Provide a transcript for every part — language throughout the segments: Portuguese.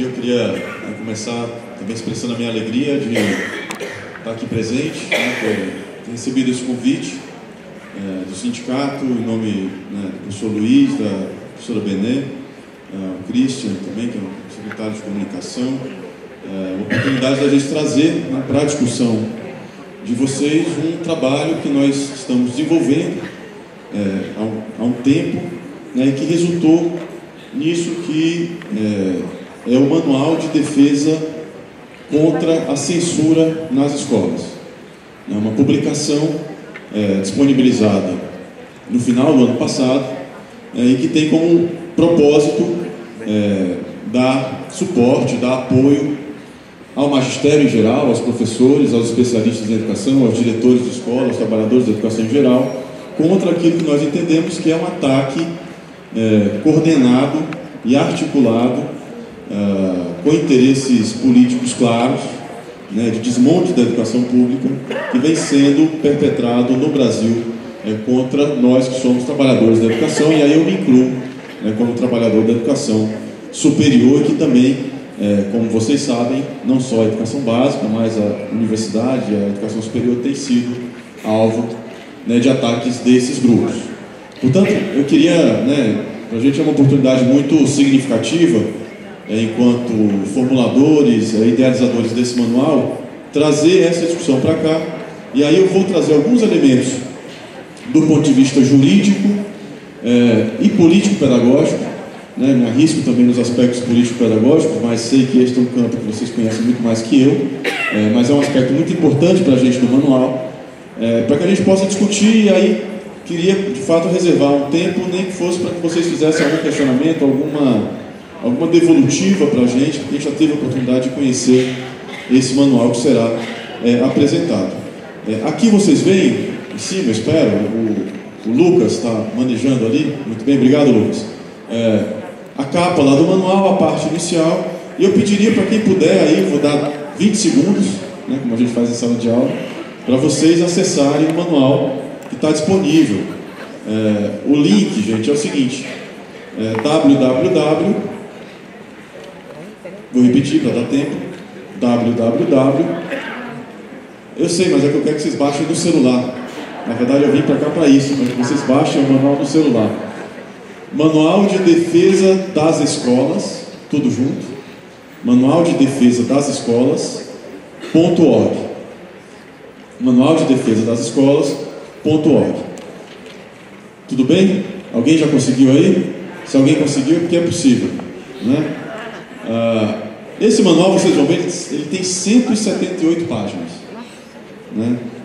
dia eu queria começar também expressando a minha alegria de estar aqui presente, ter recebido esse convite do sindicato, em nome do professor Luiz, da professora Benê, o Christian também, que é o secretário de comunicação, a oportunidade da gente trazer para a discussão de vocês um trabalho que nós estamos desenvolvendo há um tempo, que resultou nisso que é o Manual de Defesa contra a Censura nas Escolas. É uma publicação disponibilizada no final do ano passado e que tem como propósito dar suporte, dar apoio ao magistério em geral, aos professores, aos especialistas em educação, aos diretores de escola, aos trabalhadores da educação em geral, contra aquilo que nós entendemos que é um ataque coordenado e articulado com interesses políticos claros, de desmonte da educação pública, que vem sendo perpetrado no Brasil contra nós que somos trabalhadores da educação, e aí eu me incluo como trabalhador da educação superior, que também, como vocês sabem, não só a educação básica, mas a universidade, a educação superior tem sido alvo de ataques desses grupos. Portanto, eu queria, para a gente é uma oportunidade muito significativa, enquanto formuladores, idealizadores desse manual, trazer essa discussão para cá. E aí eu vou trazer alguns elementos do ponto de vista jurídico e político-pedagógico, me arrisco também nos aspectos político-pedagógicos, mas sei que este é um campo que vocês conhecem muito mais que eu, mas é um aspecto muito importante para a gente no manual, para que a gente possa discutir. E aí queria, de fato, reservar um tempo, nem que fosse para que vocês fizessem algum questionamento, alguma devolutiva para a gente, porque a gente já teve a oportunidade de conhecer esse manual que será apresentado. Aqui vocês veem, em cima, eu espero, o Lucas está manejando ali. Muito bem, obrigado, Lucas. A capa lá do manual, a parte inicial, e eu pediria para quem puder, aí vou dar 20 segundos, como a gente faz em sala de aula, para vocês acessarem o manual que está disponível. O link, gente, é o seguinte, Vou repetir para dar tempo. Eu sei, mas é que eu quero que vocês baixem do celular. Na verdade, eu vim para cá para isso, para que vocês baixem o manual do celular. Manual de Defesa das Escolas, tudo junto. Manual de Defesa das Escolas.org. Manual de Defesa das Escolas.org. Tudo bem? Alguém já conseguiu aí? Se alguém conseguiu, é porque é possível, esse manual, vocês vão ver, ele tem 178 páginas.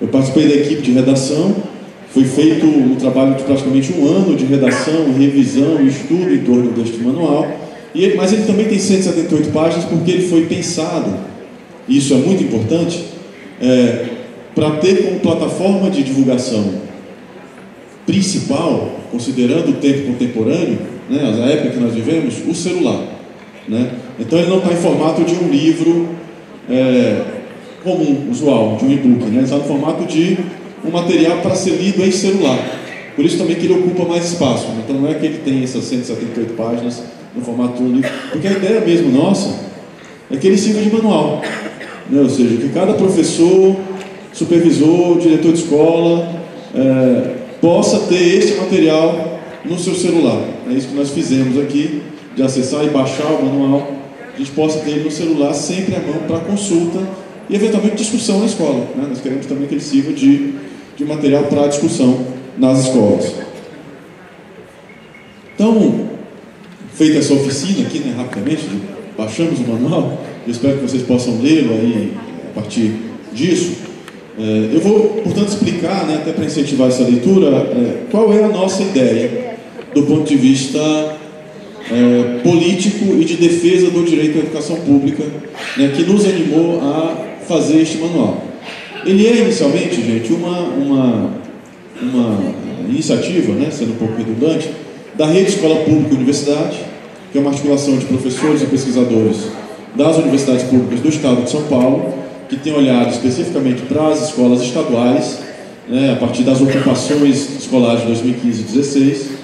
Eu participei da equipe de redação, foi feito um trabalho de praticamente um ano de redação, revisão e estudo em torno deste manual, mas ele também tem 178 páginas porque ele foi pensado, e isso é muito importante, para ter como plataforma de divulgação principal, considerando o tempo contemporâneo, a época que nós vivemos, o celular. Então ele não está em formato de um livro comum, usual, de um e-book, ele está no formato de um material para ser lido em celular. Por isso também que ele ocupa mais espaço. Então não é que ele tem essas 178 páginas no formato de um livro, porque a ideia mesmo nossa é que ele sirva de manual, ou seja, que cada professor, supervisor, diretor de escola possa ter este material no seu celular. É isso que nós fizemos aqui, de acessar e baixar o manual, a gente possa ter ele no celular sempre à mão para consulta e eventualmente discussão na escola. Nós queremos também que ele sirva de material para discussão nas escolas. Então, feita essa oficina aqui, rapidamente, baixamos o manual, eu espero que vocês possam lê-lo aí a partir disso. Eu vou, portanto, explicar, até para incentivar essa leitura, qual é a nossa ideia do ponto de vista político e de defesa do direito à educação pública, que nos animou a fazer este manual. Ele é inicialmente, gente, uma iniciativa, sendo um pouco redundante, da Rede Escola Pública Universidade, que é uma articulação de professores e pesquisadores das universidades públicas do Estado de São Paulo, que tem olhado especificamente para as escolas estaduais, a partir das ocupações escolares de 2015 e 2016,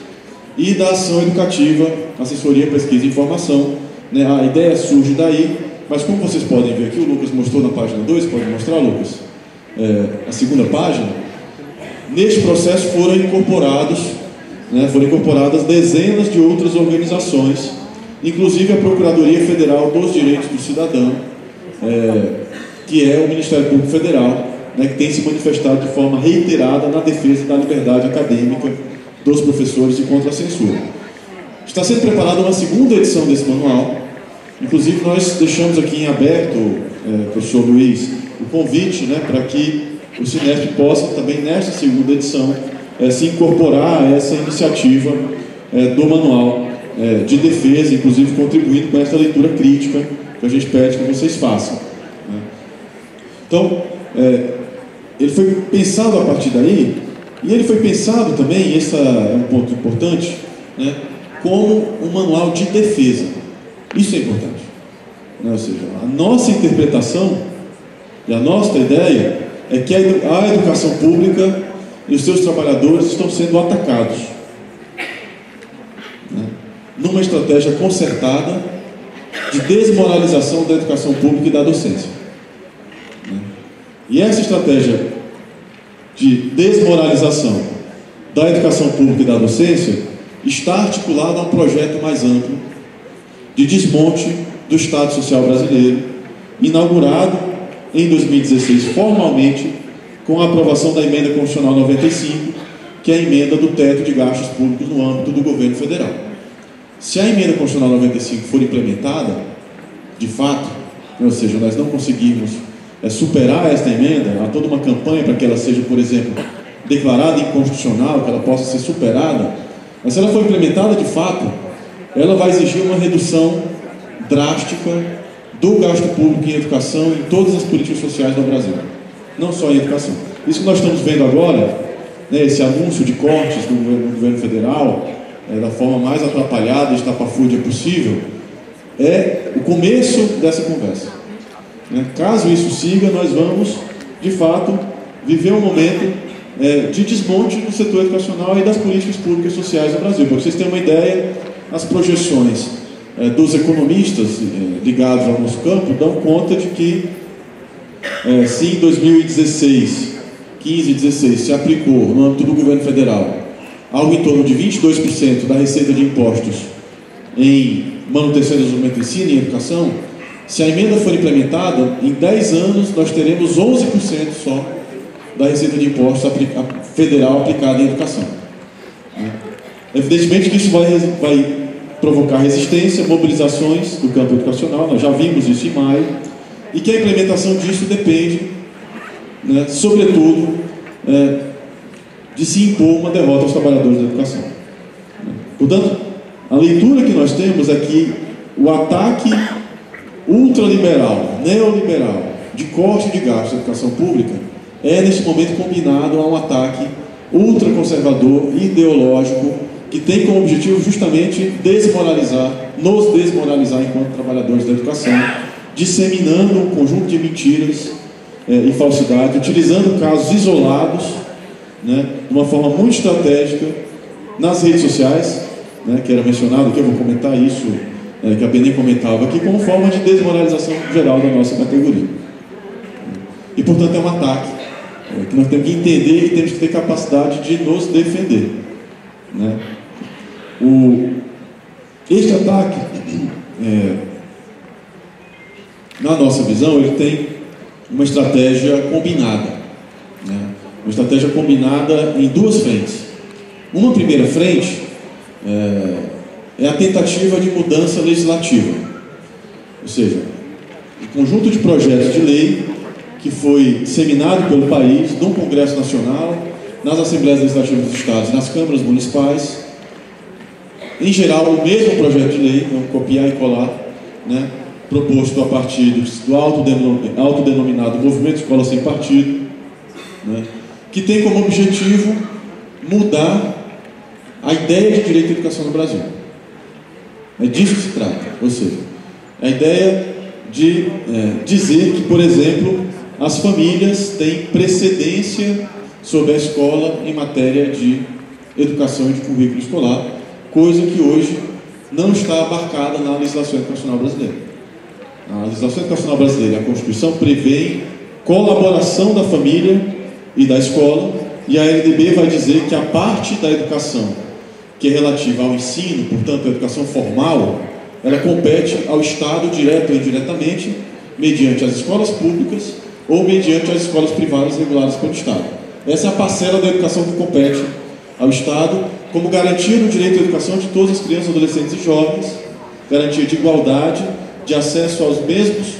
e da ação educativa, assessoria, pesquisa e informação, Né? A ideia surge daí, mas como vocês podem ver aqui, o Lucas mostrou na página 2, pode mostrar, Lucas? A segunda página. Neste processo foram incorporados, né, foram incorporadas dezenas de outras organizações, inclusive a Procuradoria Federal dos Direitos do Cidadão, que é o Ministério Público Federal, né, que tem se manifestado de forma reiterada na defesa da liberdade acadêmica dos professores e contra a censura. Está sendo preparada uma segunda edição desse manual. Inclusive, nós deixamos aqui em aberto, professor Luiz, o convite, né, para que o CINESP possa também, nesta segunda edição, se incorporar a essa iniciativa do manual de defesa, inclusive contribuindo com essa leitura crítica que a gente pede que vocês façam. Né? Então, ele foi pensado a partir daí, e ele foi pensado também, esse é um ponto importante, né, como um manual de defesa. Isso é importante. Né? Ou seja, a nossa interpretação e a nossa ideia é que a educação pública e os seus trabalhadores estão sendo atacados, né, numa estratégia concertada de desmoralização da educação pública e da docência. Né? E essa estratégia de desmoralização da educação pública e da docência está articulada a um projeto mais amplo de desmonte do Estado Social brasileiro, inaugurado em 2016 formalmente com a aprovação da Emenda Constitucional 95, que é a emenda do teto de gastos públicos no âmbito do governo federal. Se a Emenda Constitucional 95 for implementada, de fato, ou seja, nós não conseguirmos superar esta emenda, há toda uma campanha para que ela seja, por exemplo, declarada inconstitucional, que ela possa ser superada, mas se ela for implementada de fato, ela vai exigir uma redução drástica do gasto público em educação e em todas as políticas sociais do Brasil, não só em educação. Isso que nós estamos vendo agora, né, esse anúncio de cortes do governo federal, da forma mais atrapalhada e estapafúrdia possível, é o começo dessa conversa. Né? Caso isso siga, nós vamos, de fato, viver um momento de desmonte do setor educacional e das políticas públicas sociais do Brasil. Para vocês terem uma ideia, as projeções dos economistas ligados ao nosso campo dão conta de que, se em 2016, 15 e 16, se aplicou no âmbito do governo federal algo em torno de 22% da receita de impostos em manutenção e desenvolvimento do ensino e educação, se a emenda for implementada, em 10 anos nós teremos 11% só da receita de impostos federal aplicada em educação. Evidentemente que isso vai provocar resistência, mobilizações do campo educacional, nós já vimos isso em maio, e que a implementação disso depende, né, sobretudo, de se impor uma derrota aos trabalhadores da educação. Portanto, a leitura que nós temos é que o ataque ultraliberal, neoliberal, de corte de gastos da educação pública é, neste momento, combinado a um ataque ultraconservador, ideológico, que tem como objetivo justamente desmoralizar, nos desmoralizar enquanto trabalhadores da educação, disseminando um conjunto de mentiras e falsidades, utilizando casos isolados, né, de uma forma muito estratégica nas redes sociais, né, que era mencionado, que eu vou comentar isso, que a Benê comentava aqui, como forma de desmoralização geral da nossa categoria. E, portanto, é um ataque que nós temos que entender e temos que ter capacidade de nos defender. Né? Este ataque, na nossa visão, ele tem uma estratégia combinada. Né? Uma estratégia combinada em duas frentes. Uma primeira frente é a tentativa de mudança legislativa, ou seja, um conjunto de projetos de lei que foi disseminado pelo país, no Congresso Nacional, nas Assembleias Legislativas dos Estados, nas Câmaras Municipais, em geral o mesmo projeto de lei, vamos copiar e colar, né, proposto a partir do autodenominado Movimento Escola Sem Partido, né, que tem como objetivo mudar a ideia de direito à educação no Brasil. É disso que se trata, ou seja, a ideia de dizer que, por exemplo, as famílias têm precedência sobre a escola em matéria de educação e de currículo escolar, coisa que hoje não está abarcada na legislação internacional brasileira. A legislação internacional brasileira, a Constituição, prevê colaboração da família e da escola, e a LDB vai dizer que a parte da educação que é relativa ao ensino, portanto, a educação formal, ela compete ao Estado, direto ou indiretamente, mediante as escolas públicas ou mediante as escolas privadas reguladas pelo Estado. Essa é a parcela da educação que compete ao Estado, como garantia do direito à educação de todas as crianças, adolescentes e jovens, garantia de igualdade, de acesso aos mesmos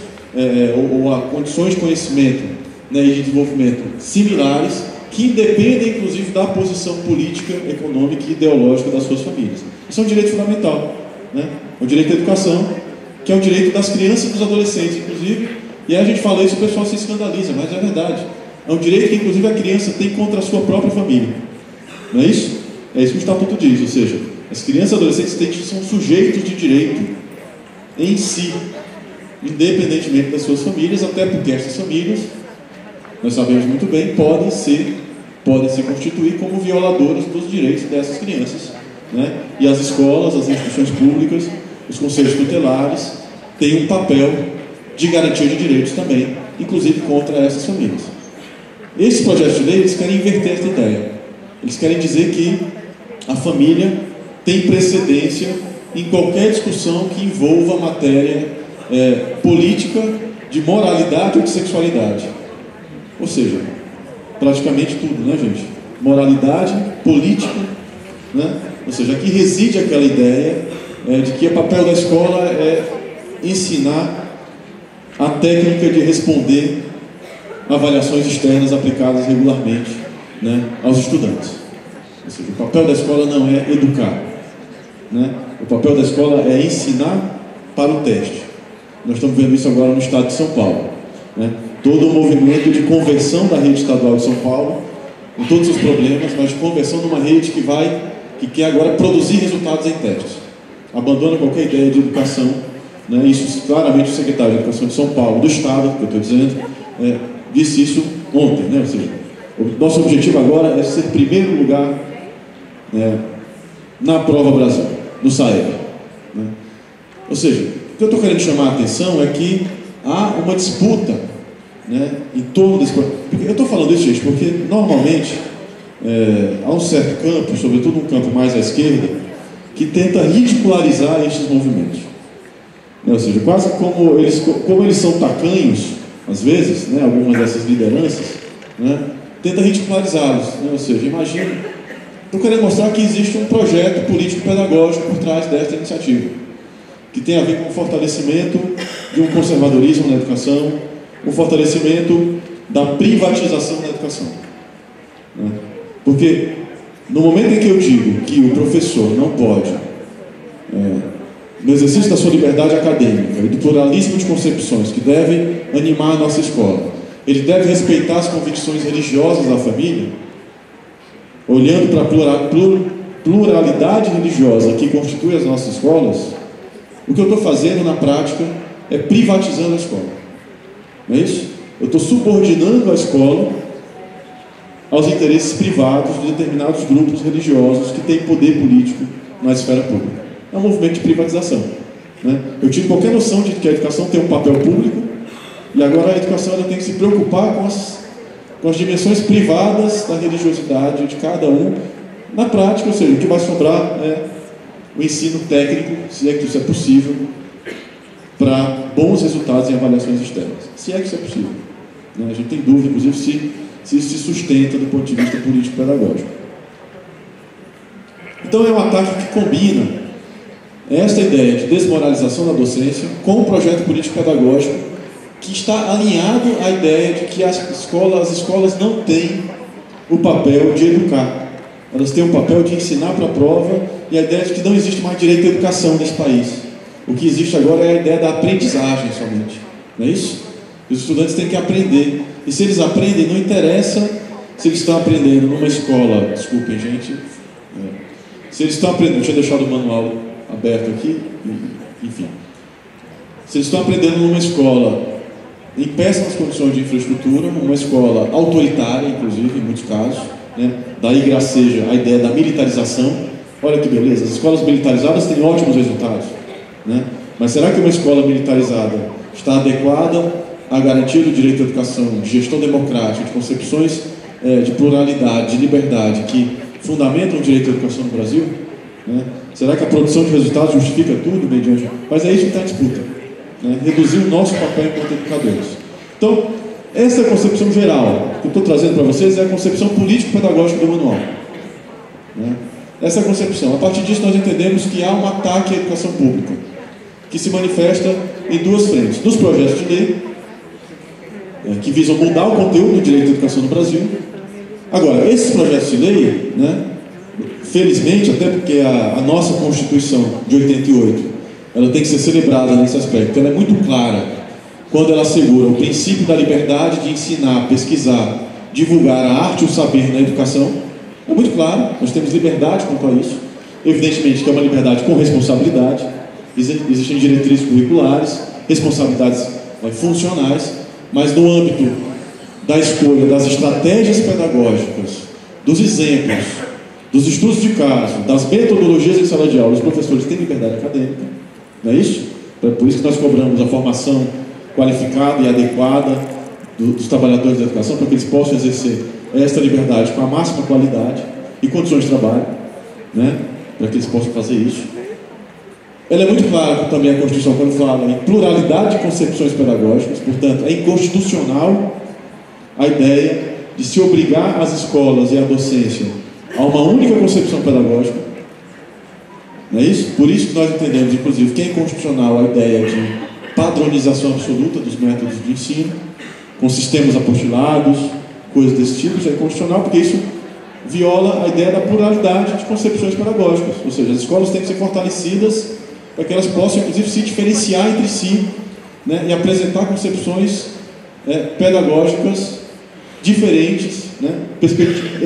ou a condições de conhecimento, né, e de desenvolvimento similares, que independem, inclusive, da posição política, econômica e ideológica das suas famílias. Isso é um direito fundamental, né? O direito à educação, que é o direito das crianças e dos adolescentes, inclusive, e aí a gente fala isso e o pessoal se escandaliza, mas é verdade. É um direito que, inclusive, a criança tem contra a sua própria família. Não é isso? É isso que o Estatuto diz, ou seja, as crianças e adolescentes são sujeitos de direito em si, independentemente das suas famílias, até porque essas famílias, nós sabemos muito bem, podem se constituir como violadoras dos direitos dessas crianças, né? E as escolas, as instituições públicas, os conselhos tutelares têm um papel de garantia de direitos também, inclusive contra essas famílias. Esse projeto de lei, eles querem inverter essa ideia. Eles querem dizer que a família tem precedência em qualquer discussão que envolva matéria política, de moralidade ou de sexualidade. Ou seja, praticamente tudo, né, gente? Moralidade, política, né? Ou seja, aqui reside aquela ideia de que o papel da escola é ensinar a técnica de responder avaliações externas aplicadas regularmente, né, aos estudantes. Ou seja, o papel da escola não é educar, né? O papel da escola é ensinar para o teste. Nós estamos vendo isso agora no estado de São Paulo, né? Todo o movimento de conversão da rede estadual de São Paulo, com todos os problemas, mas conversão de uma rede que quer agora produzir resultados em testes. Abandona qualquer ideia de educação, né? Isso claramente o secretário de Educação de São Paulo, do Estado, que eu estou dizendo, disse isso ontem, né? Ou seja, o nosso objetivo agora é ser primeiro lugar, né, na Prova Brasil, no SAEB, né? Ou seja, o que eu estou querendo chamar a atenção é que há uma disputa, né, em torno desse... Eu estou falando isso, gente, porque normalmente há um certo campo, sobretudo um campo mais à esquerda, que tenta ridicularizar estes movimentos, né? Ou seja, quase como eles são tacanhos, às vezes, né, algumas dessas lideranças, né, tenta ridicularizá-los, né? Ou seja, imagina, estou querendo mostrar que existe um projeto político-pedagógico por trás desta iniciativa, que tem a ver com o fortalecimento de um conservadorismo na educação, o fortalecimento da privatização da educação, né? Porque no momento em que eu digo que o professor não pode, no exercício da sua liberdade acadêmica e do pluralismo de concepções que devem animar a nossa escola, ele deve respeitar as convicções religiosas da família, olhando para a pluralidade religiosa que constitui as nossas escolas, o que eu estou fazendo na prática é privatizando a escola. Não é isso? Eu estou subordinando a escola aos interesses privados de determinados grupos religiosos que têm poder político na esfera pública. É um movimento de privatização, né? Eu tive qualquer noção de que a educação tem um papel público e agora a educação ela tem que se preocupar com as dimensões privadas da religiosidade de cada um na prática, ou seja, o que vai sobrar é o ensino técnico, se é que isso é possível, para bons resultados em avaliações externas. Se é que isso é possível, né? A gente tem dúvida, inclusive, se isso se sustenta do ponto de vista político-pedagógico. Então é um ataque que combina esta ideia de desmoralização da docência com o projeto político-pedagógico, que está alinhado à ideia de que as escolas não têm o papel de educar. Elas têm o papel de ensinar para a prova e a ideia de que não existe mais direito à educação nesse país. O que existe agora é a ideia da aprendizagem somente, não é isso? Os estudantes têm que aprender, e se eles aprendem, não interessa se eles estão aprendendo numa escola, desculpem, gente, se eles estão aprendendo, deixa eu deixar o manual aberto aqui, enfim, se eles estão aprendendo numa escola em péssimas condições de infraestrutura, numa escola autoritária, inclusive, em muitos casos, né? Daí graceja a ideia da militarização, Olha que beleza, as escolas militarizadas têm ótimos resultados, né? Mas será que uma escola militarizada está adequada a garantir o direito à educação, de gestão democrática, de concepções de pluralidade, de liberdade, que fundamentam o direito à educação no Brasil? Né? Será que a produção de resultados justifica tudo mediante? Mas é isso que está em disputa, né? Reduzir o nosso papel enquanto educadores. Então, essa é a concepção geral que eu estou trazendo para vocês, é a concepção político-pedagógica do manual, né? Essa é a concepção. A partir disso nós entendemos que há um ataque à educação pública, que se manifesta em duas frentes: nos projetos de lei, que visam mudar o conteúdo do direito à educação no Brasil. Agora, esses projetos de lei, né, felizmente, até porque a nossa Constituição de 88, ela tem que ser celebrada nesse aspecto, ela é muito clara quando ela assegura o princípio da liberdade de ensinar, pesquisar, divulgar a arte e o saber na educação. É muito claro, nós temos liberdade quanto a isso, evidentemente que é uma liberdade com responsabilidade, existem diretrizes curriculares, responsabilidades funcionais, mas no âmbito da escolha das estratégias pedagógicas, dos exemplos, dos estudos de caso, das metodologias em sala de aula, os professores têm liberdade acadêmica, não é isso? É por isso que nós cobramos a formação qualificada e adequada dos trabalhadores da educação, para que eles possam exercer esta liberdade com a máxima qualidade e condições de trabalho, né? Para que eles possam fazer isso. Ela é muito clara também, a Constituição, quando fala em pluralidade de concepções pedagógicas. Portanto, é inconstitucional a ideia de se obrigar as escolas e a docência a uma única concepção pedagógica, não é isso? Por isso que nós entendemos, inclusive, que é inconstitucional a ideia de padronização absoluta dos métodos de ensino, com sistemas apostilados, coisas desse tipo. Isso é inconstitucional porque isso viola a ideia da pluralidade de concepções pedagógicas, ou seja, as escolas têm que ser fortalecidas para que elas possam, inclusive, se diferenciar entre si, né, e apresentar concepções pedagógicas diferentes, né, em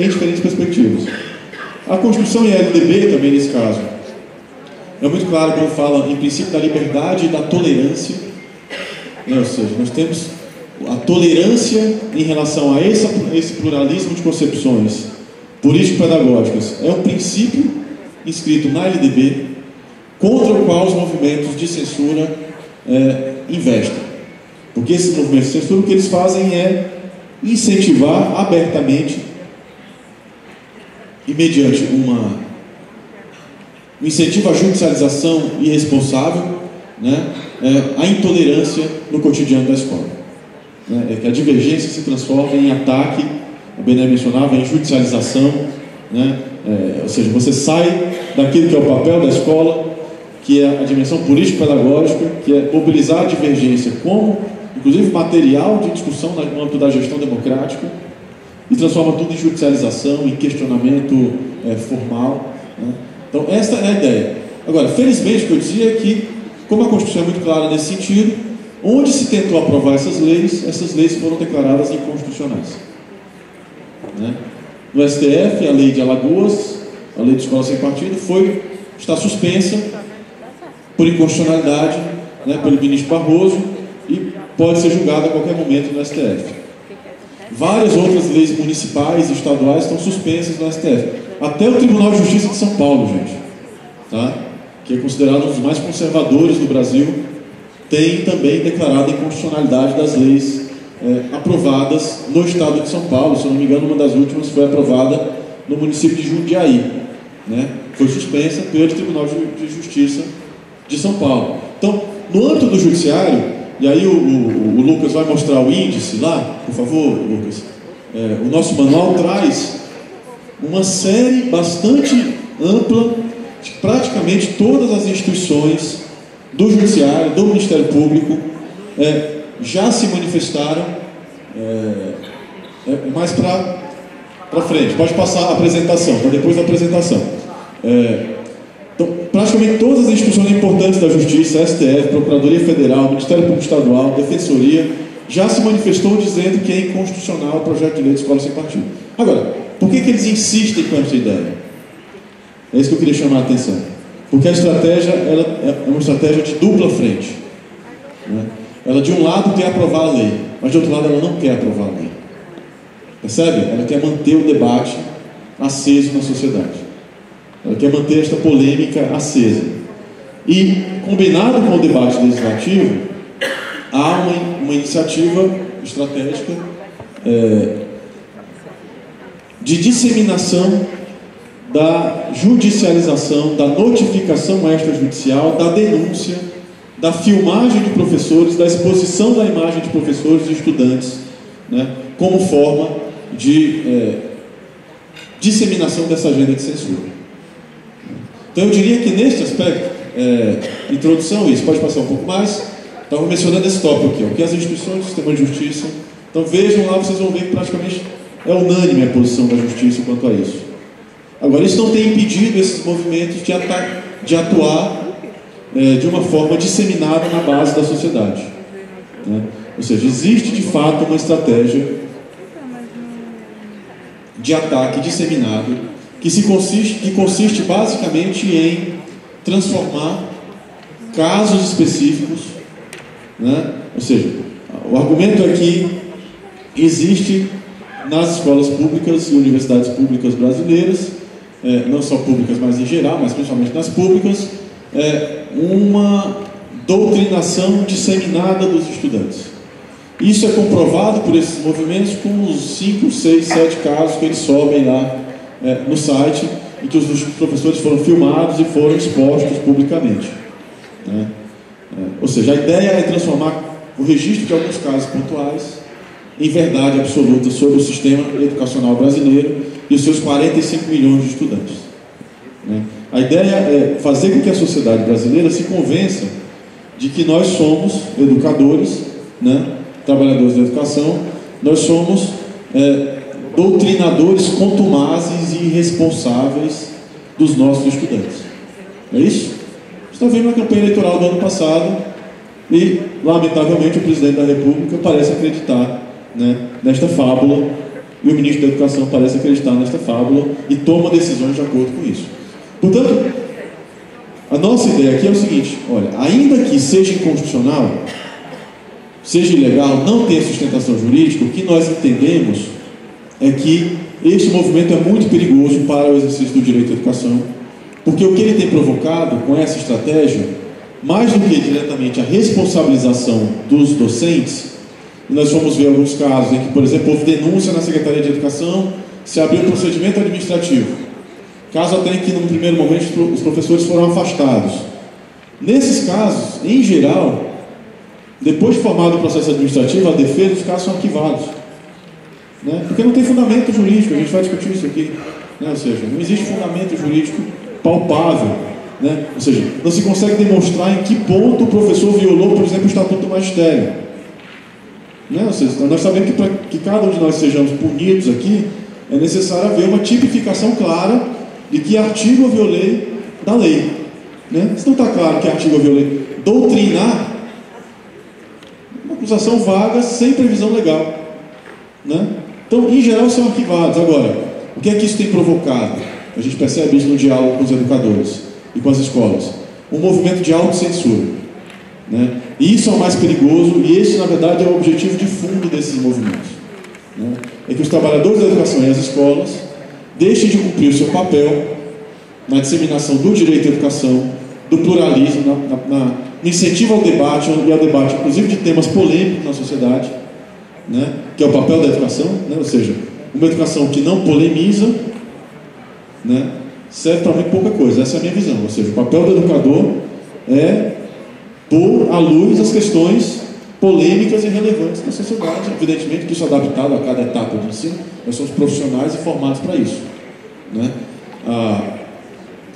diferentes perspectivas. A Constituição e a LDB também, nesse caso, é muito claro quando fala em princípio da liberdade e da tolerância, né, ou seja, nós temos a tolerância em relação a esse pluralismo de concepções político-pedagógicas. É um princípio inscrito na LDB, contra o qual os movimentos de censura investem. Porque esses movimentos de censura, o que eles fazem é incentivar abertamente e mediante um incentivo à judicialização irresponsável, né, a intolerância no cotidiano da escola, né, que a divergência se transforma em ataque, a Bené mencionava, em judicialização, né, ou seja, você sai daquilo que é o papel da escola, que é a dimensão político-pedagógica, que é mobilizar a divergência como, inclusive, material de discussão no âmbito da gestão democrática, e transforma tudo em judicialização, em questionamento formal, né? Então, essa é a ideia. Agora, felizmente, o que eu dizia é que, como a Constituição é muito clara nesse sentido, onde se tentou aprovar essas leis foram declaradas inconstitucionais, né? No STF, a lei de Alagoas, a lei de Escola Sem Partido, está suspensa por inconstitucionalidade, né, pelo ministro Barroso, e pode ser julgada a qualquer momento no STF. Várias outras leis municipais e estaduais estão suspensas no STF. Até o Tribunal de Justiça de São Paulo, gente, tá? Que é considerado um dos mais conservadores do Brasil, tem também declarado a inconstitucionalidade das leis aprovadas no estado de São Paulo. Se eu não me engano, uma das últimas foi aprovada no município de Jundiaí, né? Foi suspensa pelo Tribunal de Justiça de São Paulo. Então, no âmbito do judiciário, e aí o Lucas vai mostrar o índice lá, por favor, Lucas, o nosso manual traz uma série bastante ampla de praticamente todas as instituições do judiciário, do Ministério Público, já se manifestaram. Mais para frente, pode passar a apresentação, tá? Depois da apresentação. Então, praticamente todas as instituições importantes da Justiça, STF, Procuradoria Federal, Ministério Público Estadual, Defensoria, já se manifestou dizendo que é inconstitucional o projeto de lei de escola sem partido. Agora, por que eles insistem com essa ideia? É isso que eu queria chamar a atenção. Porque a estratégia é uma estratégia de dupla frente, né? Ela, de um lado, quer aprovar a lei, mas, de outro lado, ela não quer aprovar a lei. Percebe? Ela quer manter o debate aceso na sociedade. Ela quer manter esta polêmica acesa. E, combinado com o debate legislativo, há uma iniciativa estratégica de disseminação da judicialização, da notificação extrajudicial, da denúncia, da filmagem de professores, da exposição da imagem de professores e estudantes, né, como forma de disseminação dessa agenda de censura. Então eu diria que neste aspecto, introdução, isso pode passar um pouco mais, estava mencionando esse tópico aqui, ó, que as instituições do sistema de justiça, então vejam lá, vocês vão ver que praticamente é unânime a posição da justiça quanto a isso. Agora, isso não tem impedido esses movimentos de atuar de uma forma disseminada na base da sociedade, né? Ou seja, existe de fato uma estratégia de ataque disseminado que consiste basicamente em transformar casos específicos, né? Ou seja, o argumento é que existe nas escolas públicas e universidades públicas brasileiras, não só públicas, mas em geral, mas principalmente nas públicas, uma doutrinação disseminada dos estudantes. Isso é comprovado por esses movimentos com uns 5, 6, 7 casos que eles sobem lá no site, em que os professores foram filmados e foram expostos publicamente, né? Ou seja, a ideia é transformar o registro de alguns casos pontuais em verdade absoluta sobre o sistema educacional brasileiro e os seus 45 milhões de estudantes, né? A ideia é fazer com que a sociedade brasileira se convença de que nós somos educadores, né, trabalhadores da educação, nós somos doutrinadores contumazes e irresponsáveis dos nossos estudantes. É isso? Está vendo a campanha eleitoral do ano passado e, lamentavelmente, o presidente da República parece acreditar, né, nesta fábula, e o ministro da Educação parece acreditar nesta fábula e toma decisões de acordo com isso. Portanto, a nossa ideia aqui é o seguinte: olha, ainda que seja inconstitucional, seja ilegal, não tenha sustentação jurídica, o que nós entendemos é que este movimento é muito perigoso para o exercício do direito à educação, porque o que ele tem provocado com essa estratégia, mais do que diretamente a responsabilização dos docentes, nós fomos ver alguns casos em que, por exemplo, houve denúncia na Secretaria de Educação, se abriu um procedimento administrativo, caso até que, num primeiro momento, os professores foram afastados. Nesses casos, em geral, depois de formado o processo administrativo, a defesa dos casos são arquivados, né? Porque não tem fundamento jurídico, a gente vai discutir isso aqui, né? Ou seja, não existe fundamento jurídico palpável, né? Ou seja, não se consegue demonstrar em que ponto o professor violou, por exemplo, o Estatuto do Magistério, né? Ou seja, nós sabemos que para que cada um de nós sejamos punidos aqui, é necessário haver uma tipificação clara de que artigo eu violei da lei, né? Se não está claro que artigo eu violei, doutrinar uma acusação vaga sem previsão legal, né? Então, em geral, são arquivados. Agora, o que é que isso tem provocado? A gente percebe isso no diálogo com os educadores e com as escolas, um movimento de autocensura, né? E isso é o mais perigoso, e esse, na verdade, é o objetivo de fundo desses movimentos, né? É que os trabalhadores da educação e as escolas deixem de cumprir o seu papel na disseminação do direito à educação, do pluralismo, no incentivo ao debate, e ao debate, inclusive, de temas polêmicos na sociedade, né, que é o papel da educação, né? Ou seja, uma educação que não polemiza, né, serve para muito pouca coisa. Essa é a minha visão. Ou seja, o papel do educador é pôr à luz as questões polêmicas e relevantes da sociedade. Evidentemente que isso é adaptado a cada etapa do ensino, nós somos profissionais e formados para isso, né?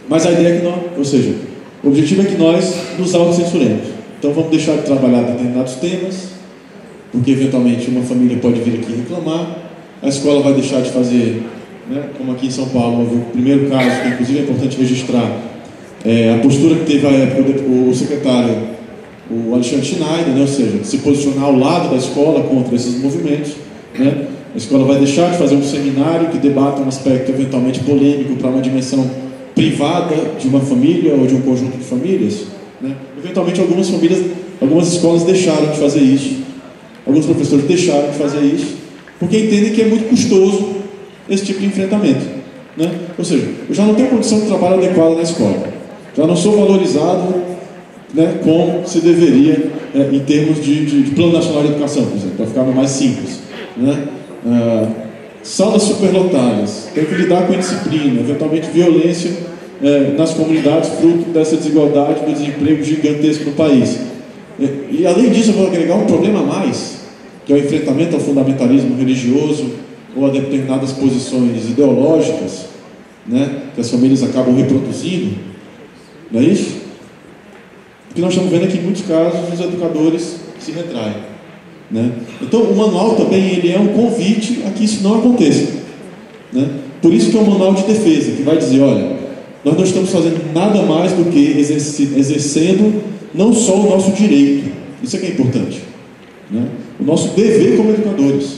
Mas a ideia é que nós, ou seja, o objetivo é que nós nos autocensuremos. Então vamos deixar de trabalhar determinados temas, porque eventualmente uma família pode vir aqui reclamar, a escola vai deixar de fazer, né, como aqui em São Paulo houve o primeiro caso, que inclusive é importante registrar, a postura que teve à época o secretário, o Alexandre Schneider, né? Ou seja, se posicionar ao lado da escola contra esses movimentos, né? A escola vai deixar de fazer um seminário que debata um aspecto eventualmente polêmico para uma dimensão privada de uma família ou de um conjunto de famílias, né? Eventualmente algumas famílias, algumas escolas deixaram de fazer isso, alguns professores deixaram de fazer isso, porque entendem que é muito custoso esse tipo de enfrentamento, Né? Ou seja, eu já não tenho condição de trabalho adequada na escola, já não sou valorizado, né, como se deveria, em termos de Plano Nacional de Educação, por exemplo, para ficar mais simples. Né? Salas superlotadas, tem que lidar com a indisciplina, eventualmente violência nas comunidades, fruto dessa desigualdade, do desemprego gigantesco no país. E além disso, eu vou agregar um problema a mais, que é o enfrentamento ao fundamentalismo religioso ou a determinadas posições ideológicas, né, que as famílias acabam reproduzindo. Não é isso? O que nós estamos vendo é que, em muitos casos, os educadores se retraem. Né? Então, o manual também ele é um convite a que isso não aconteça. Né? Por isso que é um manual de defesa, que vai dizer, olha, nós não estamos fazendo nada mais do que exercendo não só o nosso direito, isso é que é importante, né? O nosso dever como educadores.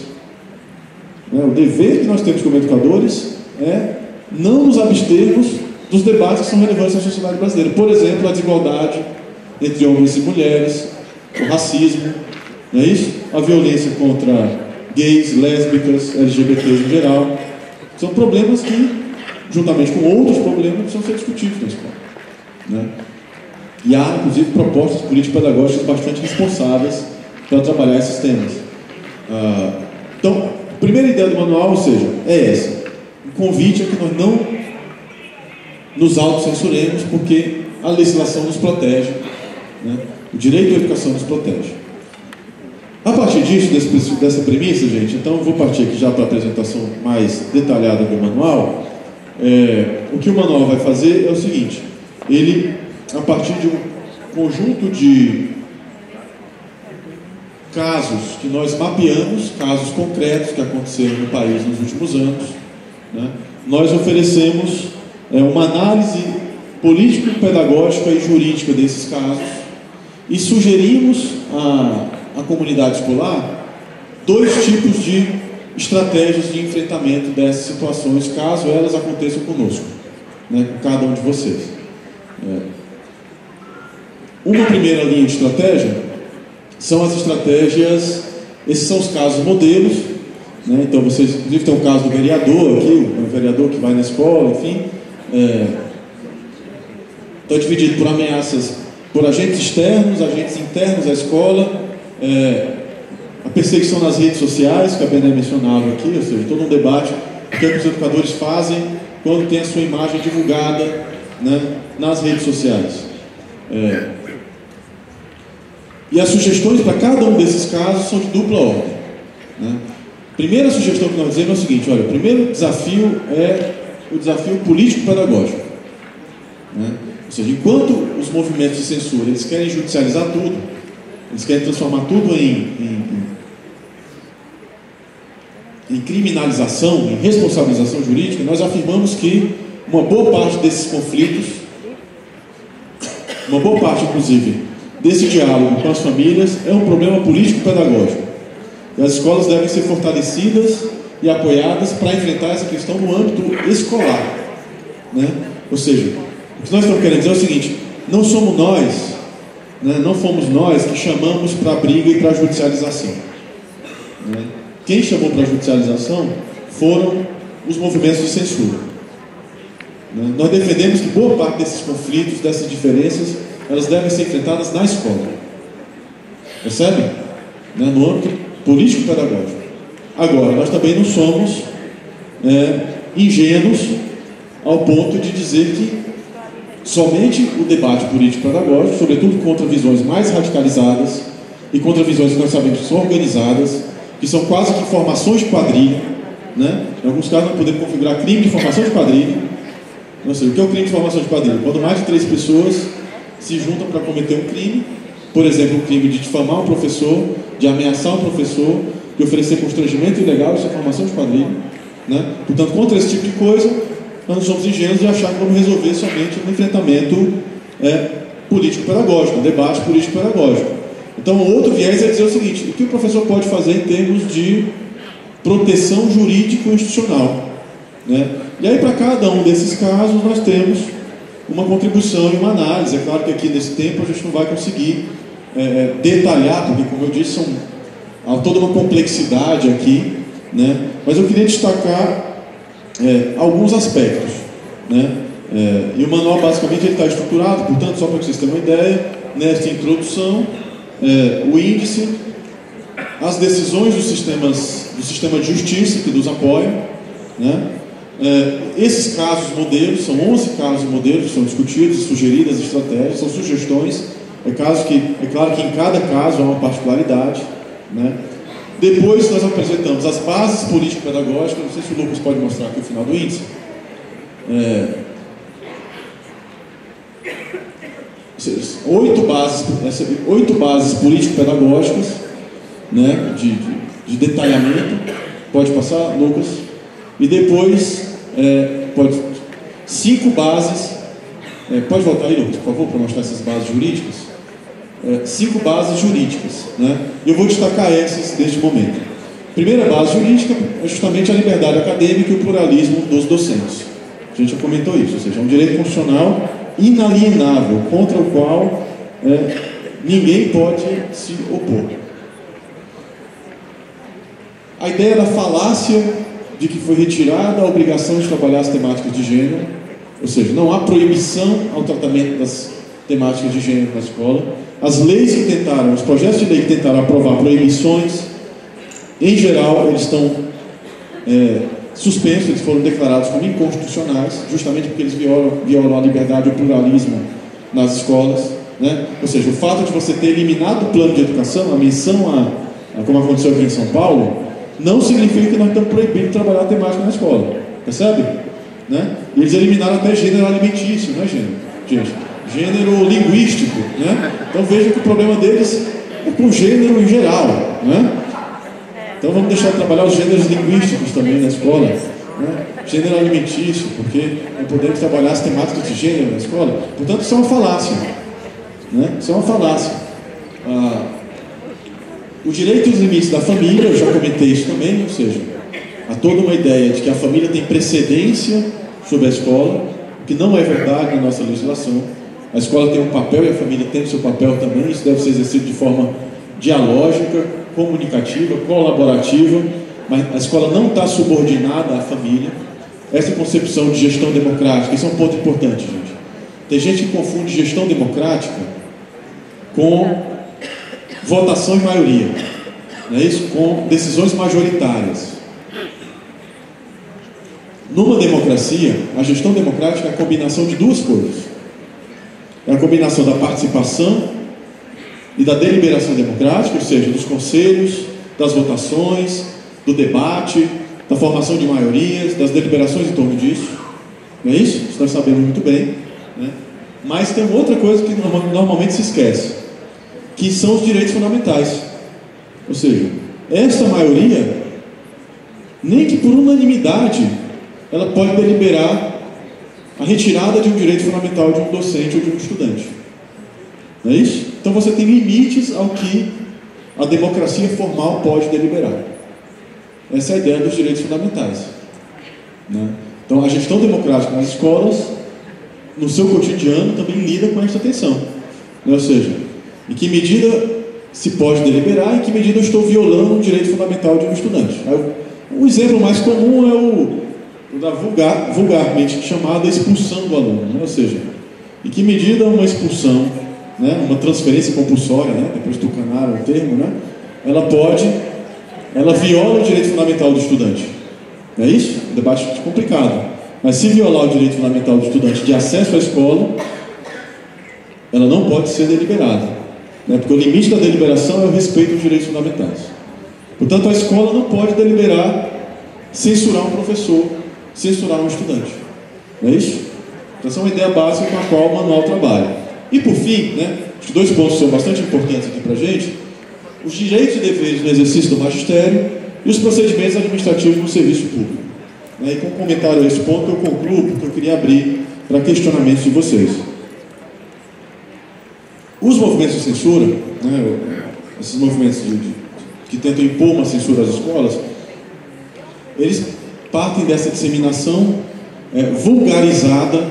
Né? O dever que nós temos como educadores é não nos abstermos dos debates que são relevantes na sociedade brasileira. Por exemplo, a desigualdade entre homens e mulheres, o racismo, não é isso? A violência contra gays, lésbicas, LGBTs em geral. São problemas que, juntamente com outros problemas, precisam ser discutidos na escola. Né? E há, inclusive, propostas político-pedagógicas bastante responsáveis para trabalhar esses temas. Então, a primeira ideia do manual, ou seja, é essa. O convite é que nós não nos autocensuremos, porque a legislação nos protege, né? O direito à educação nos protege. A partir disso, dessa premissa, gente, então eu vou partir aqui já para a apresentação mais detalhada do manual. O que o manual vai fazer é o seguinte: ele, a partir de um conjunto de casos que nós mapeamos, casos concretos que aconteceram no país nos últimos anos, né, nós oferecemos uma análise político-pedagógica e jurídica desses casos e sugerimos à comunidade escolar dois tipos de estratégias de enfrentamento dessas situações, caso elas aconteçam conosco, né, com cada um de vocês. Uma primeira linha de estratégia são as estratégias, esses são os casos modelos, né, então vocês, inclusive, tem o caso do vereador aqui, o vereador que vai na escola, enfim. Então, é dividido por ameaças, por agentes externos, agentes internos à escola, a perseguição nas redes sociais, que a Bené mencionava aqui, ou seja, todo um debate que os educadores fazem quando tem a sua imagem divulgada, né, nas redes sociais. E as sugestões para cada um desses casos são de dupla ordem. Né? Primeira sugestão que nós dizemos é o seguinte: olha, o primeiro desafio é o desafio político-pedagógico, né? Ou seja, enquanto os movimentos de censura eles querem judicializar tudo, eles querem transformar tudo em criminalização, em responsabilização jurídica, nós afirmamos que uma boa parte desses conflitos, uma boa parte, inclusive, desse diálogo com as famílias é um problema político-pedagógico. E as escolas devem ser fortalecidas e apoiadas para enfrentar essa questão no âmbito escolar, né? Ou seja, o que nós estamos querendo dizer é o seguinte: não somos nós, né, não fomos nós que chamamos para a briga e para a judicialização, né? Quem chamou para a judicialização foram os movimentos de censura, né? Nós defendemos que boa parte desses conflitos, dessas diferenças, elas devem ser enfrentadas na escola, percebe? Né? No âmbito político-pedagógico. Agora, nós também não somos ingênuos ao ponto de dizer que somente o debate político-pedagógico, sobretudo contra visões mais radicalizadas e contra visões que nós sabemos que são organizadas, que são quase que formações de quadrilha, né? Em alguns casos nós podemos configurar crime de formação de quadrilha. Não sei, o que é o crime de formação de quadrilha? Quando mais de 3 pessoas se juntam para cometer um crime, por exemplo, o crime de difamar um professor, de ameaçar um professor, de oferecer constrangimento ilegal, isso é formação de quadrilha, né? Portanto, contra esse tipo de coisa, nós não somos ingênuos de achar que vamos resolver somente no enfrentamento político-pedagógico, no debate político-pedagógico. Então, o outro viés é dizer o seguinte: o que o professor pode fazer em termos de proteção jurídico-institucional, né? E aí, para cada um desses casos, nós temos uma contribuição e uma análise. É claro que aqui, nesse tempo, a gente não vai conseguir detalhar, porque, como eu disse, são há toda uma complexidade aqui, né? Mas eu queria destacar alguns aspectos, né? E o manual basicamente está estruturado, portanto, só para que vocês tenham uma ideia, nesta introdução, o índice, as decisões do sistema de justiça que nos apoia, né? Esses casos modelos, são 11 casos modelos que são discutidos, sugeridas estratégias, são sugestões, é claro que em cada caso há uma particularidade, né? Depois nós apresentamos as bases político-pedagógicas, não sei se o Lucas pode mostrar aqui o final do índice. Oito bases político-pedagógicas, né, de detalhamento. Pode passar, Lucas. E depois, 5 bases. Pode voltar aí, Lucas, por favor, para mostrar essas bases jurídicas. 5 bases jurídicas, né? Eu vou destacar essas neste momento. Primeira base jurídica é justamente a liberdade acadêmica e o pluralismo dos docentes. A gente já comentou isso, ou seja, é um direito constitucional inalienável, contra o qual ninguém pode se opor. A ideia da falácia de que foi retirada a obrigação de trabalhar as temáticas de gênero, ou seja, não há proibição ao tratamento das temáticas de gênero na escola. As leis que tentaram, os projetos de lei que tentaram aprovar proibições, em geral, eles estão suspensos, eles foram declarados como inconstitucionais, justamente porque eles violam a liberdade e o pluralismo nas escolas, né? Ou seja, o fato de você ter eliminado o plano de educação, a menção como aconteceu aqui em São Paulo, não significa que nós estamos proibindo trabalhar a temática na escola, percebe? Né? Eles eliminaram até gênero alimentício, não é gênero? Gente, gênero linguístico, né? Então veja que o problema deles é com o gênero em geral, né? Então vamos deixar de trabalhar os gêneros linguísticos também na escola, né? Gênero alimentício, porque não podemos trabalhar as temáticas de gênero na escola. Portanto, isso é uma falácia, né? Isso é uma falácia. O direito e os limites da família, eu já comentei isso também, ou seja, há toda uma ideia de que a família tem precedência sobre a escola, o que não é verdade na nossa legislação. A escola tem um papel e a família tem o seu papel também, isso deve ser exercido de forma dialógica, comunicativa, colaborativa, mas a escola não está subordinada à família. Essa concepção de gestão democrática, isso é um ponto importante, gente. Tem gente que confunde gestão democrática com votação em maioria, não é isso? Com decisões majoritárias. Numa democracia, a gestão democrática é a combinação de duas coisas. É a combinação da participação e da deliberação democrática, ou seja, dos conselhos, das votações, do debate, da formação de maiorias, das deliberações em torno disso. Não é isso? Isso nós sabemos muito bem, né? Mas tem outra coisa que normalmente se esquece, que são os direitos fundamentais. Ou seja, esta maioria, nem que por unanimidade, ela pode deliberar a retirada de um direito fundamental de um docente ou de um estudante. Não é isso? Então você tem limites ao que a democracia formal pode deliberar. Essa é a ideia dos direitos fundamentais, né? Então a gestão democrática nas escolas, no seu cotidiano, também lida com esta tensão, né? Ou seja, em que medida se pode deliberar e em que medida eu estou violando o direito fundamental de um estudante. O exemplo mais comum é o da vulgarmente chamada expulsão do aluno, né? Ou seja, em que medida uma expulsão, né, uma transferência compulsória, né, depois tucanaram o termo, né, ela viola o direito fundamental do estudante. Não é isso? Um debate complicado. Mas se violar o direito fundamental do estudante de acesso à escola, ela não pode ser deliberada, né, porque o limite da deliberação é o respeito aos direitos fundamentais. Portanto, a escola não pode deliberar, censurar um professor, censurar um estudante. Não é isso? Então, essa é uma ideia básica com a qual o manual trabalha. E por fim, né, os dois pontos são bastante importantes aqui para a gente: os direitos e deveres no exercício do magistério e os procedimentos administrativos no serviço público. E com um comentário a esse ponto eu concluo, porque eu queria abrir para questionamentos de vocês. Os movimentos de censura, né, esses movimentos que tentam impor uma censura às escolas, eles partem dessa disseminação vulgarizada,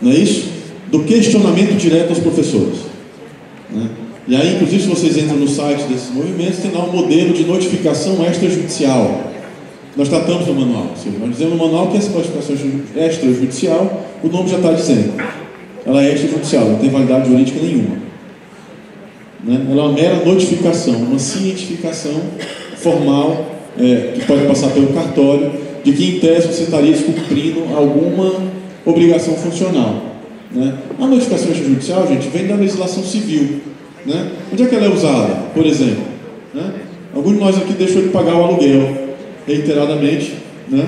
não é isso? Do questionamento direto aos professores, né? E aí, inclusive, se vocês entram no site desses movimentos, tem lá um modelo de notificação extrajudicial, Nós tratamos do manual, ou seja, nós dizemos no manual que essa classificação extrajudicial, o nome já está dizendo. Ela é extrajudicial, não tem validade jurídica nenhuma. Né? Ela é uma mera notificação, uma cientificação formal, que pode passar pelo cartório, de que em tese você estaria descumprindo alguma obrigação funcional. Né? A notificação extrajudicial, gente, vem da legislação civil. Né? Onde é que ela é usada, por exemplo? Né? Alguns de nós aqui deixou de pagar o aluguel reiteradamente, né?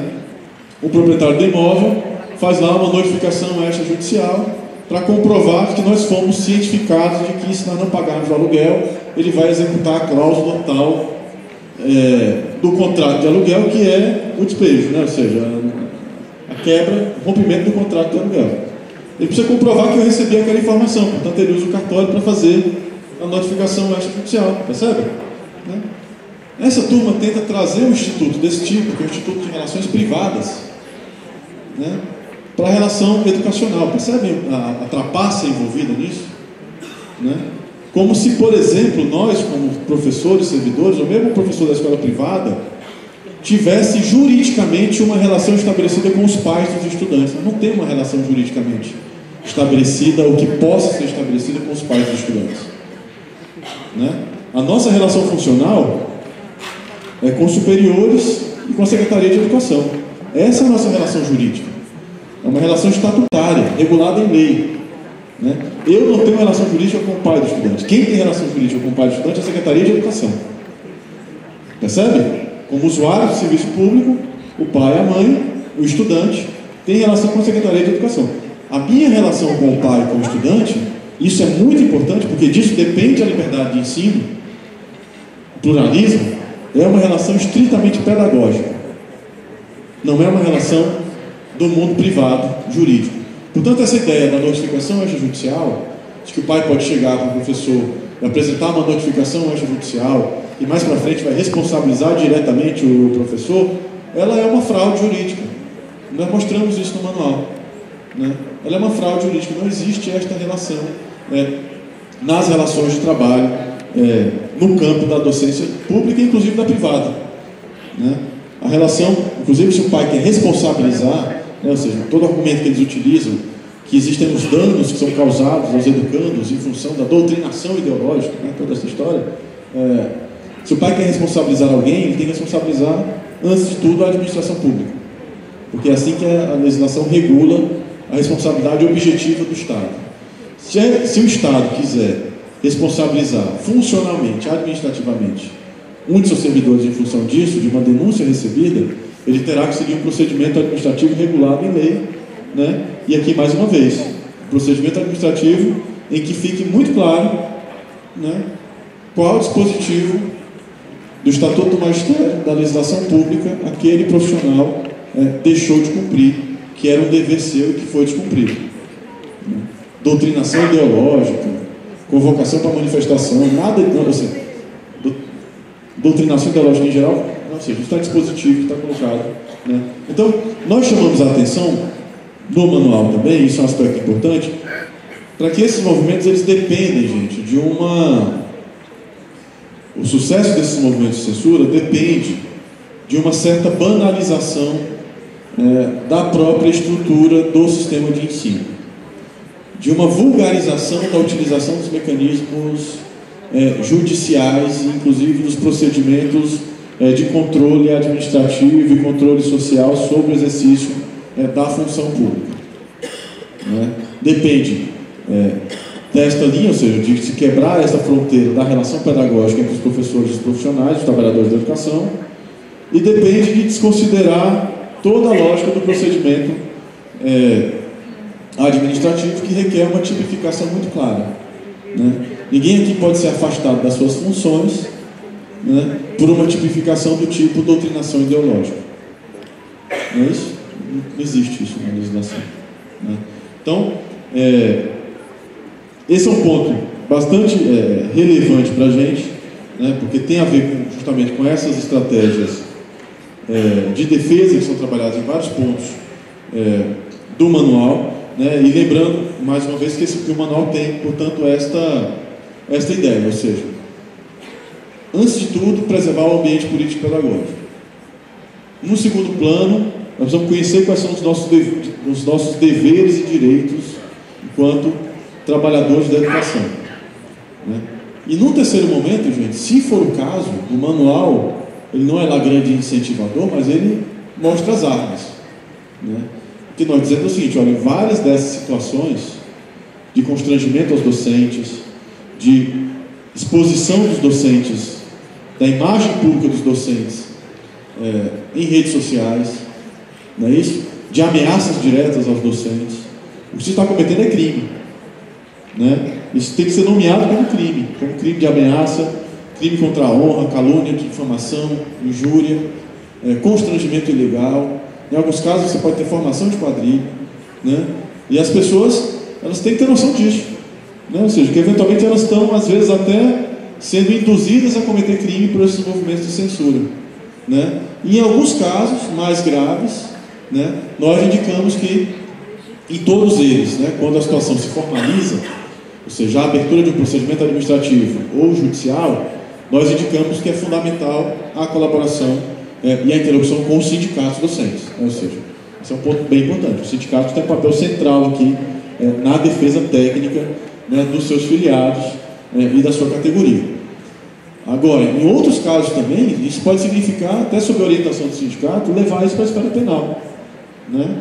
O proprietário do imóvel faz lá uma notificação extrajudicial para comprovar que nós fomos cientificados de que, se nós não pagarmos o aluguel, ele vai executar a cláusula tal do contrato de aluguel, que é o despejo, né? Ou seja, a quebra, o rompimento do contrato de aluguel. Ele precisa comprovar que eu recebi aquela informação, portanto ele usa o cartório para fazer a notificação extrajudicial, percebe? Né? Essa turma tenta trazer um instituto desse tipo, que é o Instituto de Relações Privadas, né, para a relação educacional. Percebem a trapaça envolvida nisso? Né? Como se, por exemplo, nós, como professores, servidores, ou mesmo professor da escola privada, tivesse juridicamente uma relação estabelecida com os pais dos estudantes. Não tem uma relação juridicamente estabelecida, ou que possa ser estabelecida com os pais dos estudantes. Né? A nossa relação funcional é com superiores e com a Secretaria de Educação. Essa é a nossa relação jurídica. É uma relação estatutária, regulada em lei. Né? Eu não tenho relação jurídica com o pai do estudante. Quem tem relação jurídica com o pai do estudante é a Secretaria de Educação. Percebe? Como usuário do serviço público, o pai, a mãe, o estudante, tem relação com a Secretaria de Educação. A minha relação com o pai e com o estudante, isso é muito importante, porque disso depende a liberdade de ensino, o pluralismo. É uma relação estritamente pedagógica. Não é uma relação do mundo privado, jurídico. Portanto, essa ideia da notificação extrajudicial, de que o pai pode chegar para o professor e apresentar uma notificação extrajudicial e mais para frente vai responsabilizar diretamente o professor, ela é uma fraude jurídica. Nós mostramos isso no manual. Né? Ela é uma fraude jurídica. Não existe esta relação nas relações de trabalho, no campo da docência pública, inclusive da privada, né? A relação, inclusive, se o pai quer responsabilizar, né, ou seja, todo argumento que eles utilizam, que existem os danos que são causados aos educandos em função da doutrinação ideológica, né, toda essa história, se o pai quer responsabilizar alguém, ele tem que responsabilizar, antes de tudo, a administração pública, porque é assim que a legislação regula a responsabilidade objetiva do Estado. Se o Estado quiser responsabilizar funcionalmente, administrativamente, um de seus servidores em função disso, de uma denúncia recebida, ele terá que seguir um procedimento administrativo regulado em lei, né? E aqui, mais uma vez, um procedimento administrativo em que fique muito claro, né, qual dispositivo do Estatuto do Magistério, da legislação pública, aquele profissional deixou de cumprir, que era um dever seu e que foi descumprido. Né? Doutrinação ideológica, convocação para manifestação, nada de nada, assim, doutrinação ideológica em geral, não sei, está dispositivo, está colocado. Né? Então, nós chamamos a atenção no manual também, isso é um aspecto importante, para que esses movimentos, eles dependem, gente, de uma... O sucesso desses movimentos de censura depende de uma certa banalização da própria estrutura do sistema de ensino, de uma vulgarização da utilização dos mecanismos judiciais, inclusive dos procedimentos de controle administrativo e controle social sobre o exercício da função pública. Né? Depende desta linha, ou seja, de se quebrar essa fronteira da relação pedagógica entre os professores e os profissionais, os trabalhadores da educação, e depende de desconsiderar toda a lógica do procedimento administrativo, que requer uma tipificação muito clara. Né? Ninguém aqui pode ser afastado das suas funções, né, por uma tipificação do tipo doutrinação ideológica. Não é isso? Não existe isso na legislação. Né? Então, esse é um ponto bastante relevante para a gente, né, porque tem a ver justamente com essas estratégias de defesa que são trabalhadas em vários pontos do manual. Né? E lembrando, mais uma vez, que o manual tem, portanto, esta ideia, ou seja, antes de tudo, preservar o ambiente político e pedagógico. No segundo plano, nós vamos conhecer quais são os nossos deveres e direitos enquanto trabalhadores da educação, né? E no terceiro momento, gente, se for o caso, o manual, ele não é lá grande incentivador, mas ele mostra as armas, né? Que nós dizemos o seguinte: olha, várias dessas situações de constrangimento aos docentes, de exposição dos docentes, da imagem pública dos docentes em redes sociais, não é isso? De ameaças diretas aos docentes. O que você está cometendo é crime, né? Isso tem que ser nomeado como crime de ameaça, crime contra a honra, calúnia, difamação, injúria, constrangimento ilegal. Em alguns casos você pode ter formação de quadrilha, né? E as pessoas, elas têm que ter noção disso, né? Ou seja, que eventualmente elas estão, às vezes, até sendo induzidas a cometer crime por esses movimentos de censura, né? E em alguns casos mais graves, né, nós indicamos que em todos eles, né, quando a situação se formaliza, ou seja, a abertura de um procedimento administrativo ou judicial, nós indicamos que é fundamental a colaboração e a interlocução com os sindicatos docentes, né? Ou seja, esse é um ponto bem importante. Os sindicatos têm um papel central aqui na defesa técnica, né, dos seus filiados e da sua categoria. Agora, em outros casos também, isso pode significar, até sob a orientação do sindicato, levar isso para a esfera penal, né?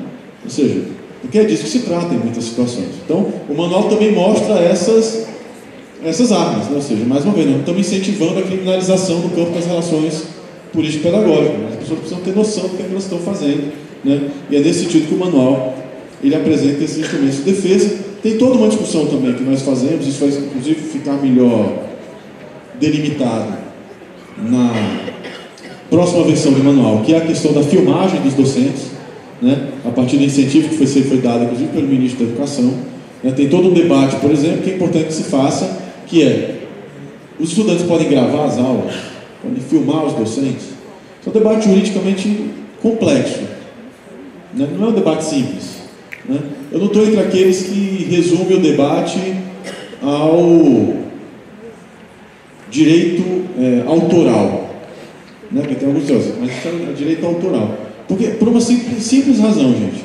Ou seja, porque é disso que se trata em muitas situações. Então, o manual também mostra essas armas, né? Ou seja, mais uma vez, nós estamos incentivando a criminalização no campo das relações político-pedagógicas. As pessoas precisam ter noção do que elas estão fazendo, né? E é nesse sentido que o manual, ele apresenta esses instrumentos de defesa. Tem toda uma discussão também que nós fazemos, isso vai inclusive ficar melhor delimitado na próxima versão do manual, que é a questão da filmagem dos docentes, né, a partir do incentivo que foi dado, inclusive, pelo Ministro da Educação. Tem todo um debate, por exemplo, que é importante que se faça, que é: os estudantes podem gravar as aulas, podem filmar os docentes? Isso é um debate juridicamente complexo, né? Não é um debate simples, né? Eu não estou entre aqueles que resumem o debate ao direito autoral, né? Porque tem alguns teus, mas isso é direito autoral. Porque, por uma simples razão, gente,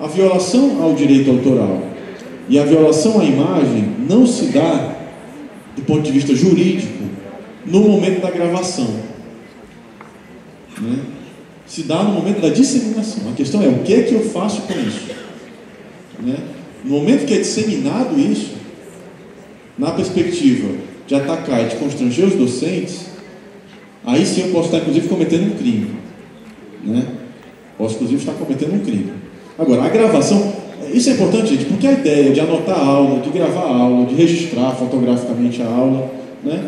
a violação ao direito autoral e a violação à imagem não se dá, do ponto de vista jurídico, no momento da gravação, né? Se dá no momento da disseminação. A questão é: o que é que eu faço com isso, né? No momento que é disseminado isso, na perspectiva de atacar e de constranger os docentes, aí sim eu posso estar, inclusive, cometendo um crime, né? Posso, inclusive, estar cometendo um crime. Agora, a gravação, isso é importante, gente, porque a ideia de anotar a aula, de gravar a aula, de registrar fotograficamente a aula, né,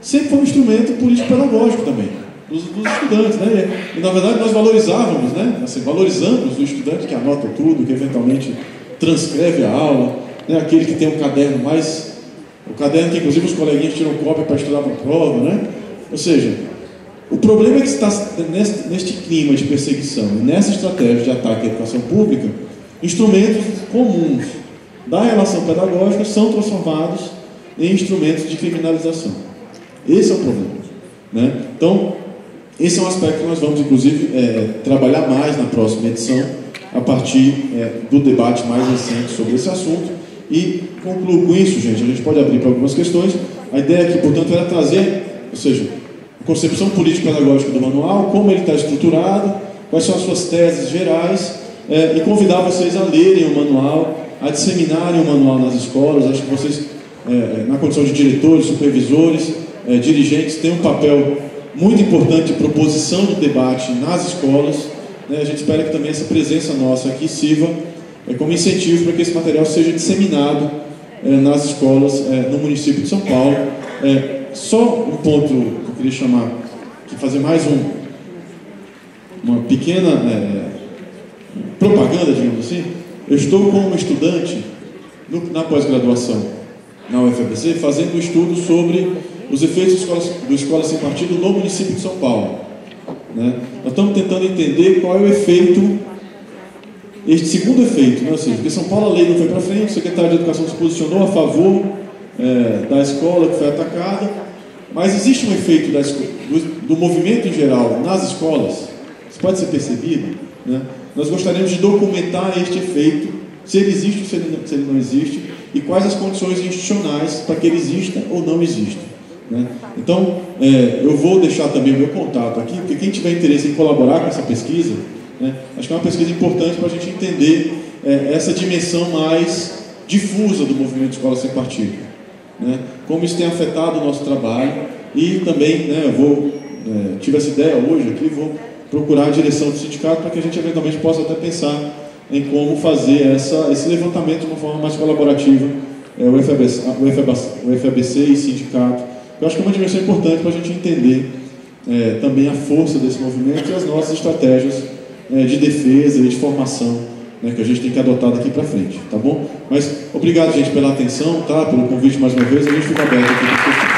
sempre foi um instrumento político-pedagógico também, dos estudantes, né? E, na verdade, nós valorizávamos, né, assim, valorizamos o estudante que anota tudo, que eventualmente transcreve a aula, né, aquele que tem um caderno mais... O caderno que, inclusive, os coleguinhas tiram cópia para estudar para a prova, né? Ou seja, o problema é que está neste clima de perseguição, nessa estratégia de ataque à educação pública, instrumentos comuns da relação pedagógica são transformados em instrumentos de criminalização. Esse é o problema, né? Então, esse é um aspecto que nós vamos, inclusive, trabalhar mais na próxima edição, a partir do debate mais recente sobre esse assunto. E concluo com isso, gente. A gente pode abrir para algumas questões. A ideia aqui, portanto, era trazer, ou seja, a concepção político-pedagógica do manual, como ele está estruturado, quais são as suas teses gerais, e convidar vocês a lerem o manual, a disseminarem o manual nas escolas. Acho que vocês, na condição de diretores, supervisores, dirigentes, têm um papel muito importante de proposição do debate nas escolas, né? A gente espera que também essa presença nossa aqui sirva como incentivo para que esse material seja disseminado nas escolas no município de São Paulo. Só um ponto que eu queria chamar, que fazer mais uma pequena propaganda, digamos assim. Eu estou com um estudante na pós-graduação na UFABC, fazendo um estudo sobre os efeitos do Escola Sem Partido no município de São Paulo, né? Nós estamos tentando entender qual é o efeito, este segundo efeito, né? Ou seja, porque São Paulo a lei não foi para frente, o secretário de Educação se posicionou a favor da escola que foi atacada, mas existe um efeito do movimento em geral nas escolas, pode ser percebido, né? Nós gostaríamos de documentar este efeito, se ele existe ou se ele não existe, e quais as condições institucionais para que ele exista ou não exista, né? Então, eu vou deixar também o meu contato aqui, porque quem tiver interesse em colaborar com essa pesquisa, né, acho que é uma pesquisa importante para a gente entender essa dimensão mais difusa do movimento Escola Sem Partido, né? Como isso tem afetado o nosso trabalho, e também, né, eu vou, tive essa ideia hoje aqui, vou procurar a direção do sindicato para que a gente eventualmente possa até pensar em como fazer esse levantamento de uma forma mais colaborativa, o FABC e sindicato. Eu acho que é uma dimensão importante para a gente entender também a força desse movimento e as nossas estratégias de defesa e de formação, né, que a gente tem que adotar daqui para frente, tá bom? Mas obrigado, gente, pela atenção, tá? Pelo convite mais uma vez, a gente fica aberto aqui para vocês.